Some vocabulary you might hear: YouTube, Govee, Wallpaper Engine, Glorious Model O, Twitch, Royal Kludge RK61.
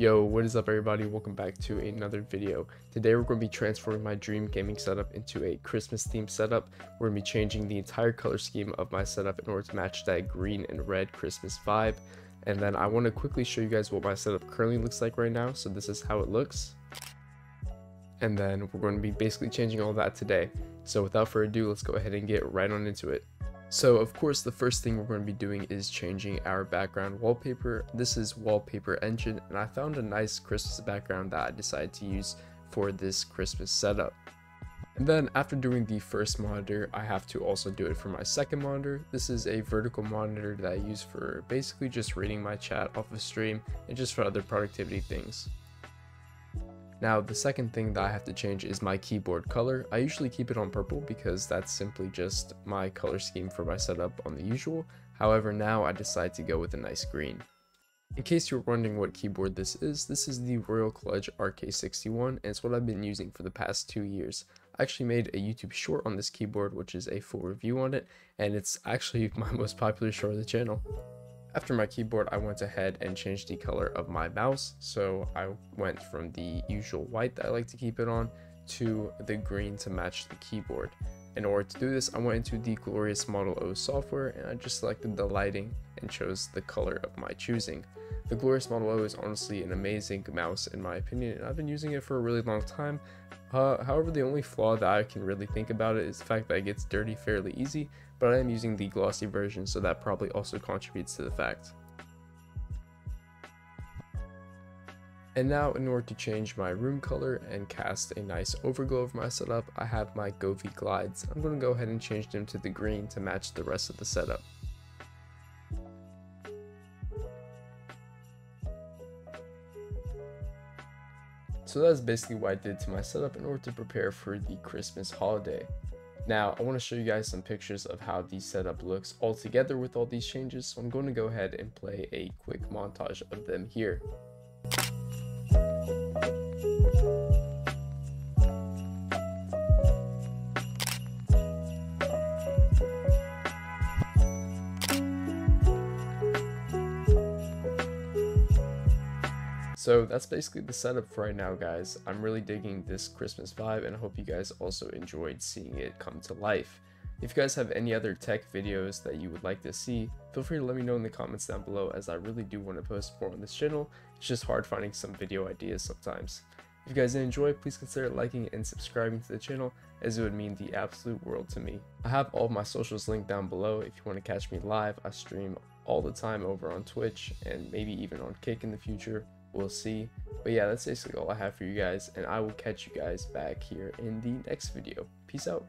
Yo, what is up everybody? Welcome back to another video. Today we're going to be transforming my dream gaming setup into a Christmas themed setup. We're going to be changing the entire color scheme of my setup in order to match that green and red Christmas vibe. And then I want to quickly show you guys what my setup currently looks like right now. So this is how it looks. And then we're going to be basically changing all that today. So without further ado, let's go ahead and get right on into it. So of course the first thing we're going to be doing is changing our background wallpaper. This is Wallpaper Engine, and I found a nice Christmas background that I decided to use for this Christmas setup. And then after doing the first monitor, I have to also do it for my second monitor. This is a vertical monitor that I use for basically just reading my chat off of stream and just for other productivity things. Now, the second thing that I have to change is my keyboard color. I usually keep it on purple because that's simply just my color scheme for my setup on the usual. However, now I decide to go with a nice green. In case you're wondering what keyboard this is the Royal Kludge RK61, and it's what I've been using for the past 2 years. I actually made a YouTube short on this keyboard, which is a full review on it, and it's actually my most popular short of the channel. After my keyboard, I went ahead and changed the color of my mouse. So I went from the usual white that I like to keep it on to the green to match the keyboard. In order to do this, I went into the Glorious Model O software and I just selected the lighting and chose the color of my choosing. The Glorious Model O is honestly an amazing mouse in my opinion, and I've been using it for a really long time. However, the only flaw that I can really think about it is the fact that it gets dirty fairly easy, but I am using the glossy version, so that probably also contributes to the fact. And now, in order to change my room color and cast a nice overglow over my setup, I have my Govee glides. I'm going to go ahead and change them to the green to match the rest of the setup. So that's basically what I did to my setup in order to prepare for the Christmas holiday. Now, I want to show you guys some pictures of how the setup looks all together with all these changes, so I'm going to go ahead and play a quick montage of them here. So that's basically the setup for right now, guys. I'm really digging this Christmas vibe, and I hope you guys also enjoyed seeing it come to life. If you guys have any other tech videos that you would like to see, feel free to let me know in the comments down below, as I really do want to post more on this channel. It's just hard finding some video ideas sometimes. If you guys did enjoy, please consider liking and subscribing to the channel, as it would mean the absolute world to me. I have all of my socials linked down below if you want to catch me live. I stream all the time over on Twitch and maybe even on Kick in the future. We'll see. But yeah, that's basically all I have for you guys, and I will catch you guys back here in the next video. Peace out.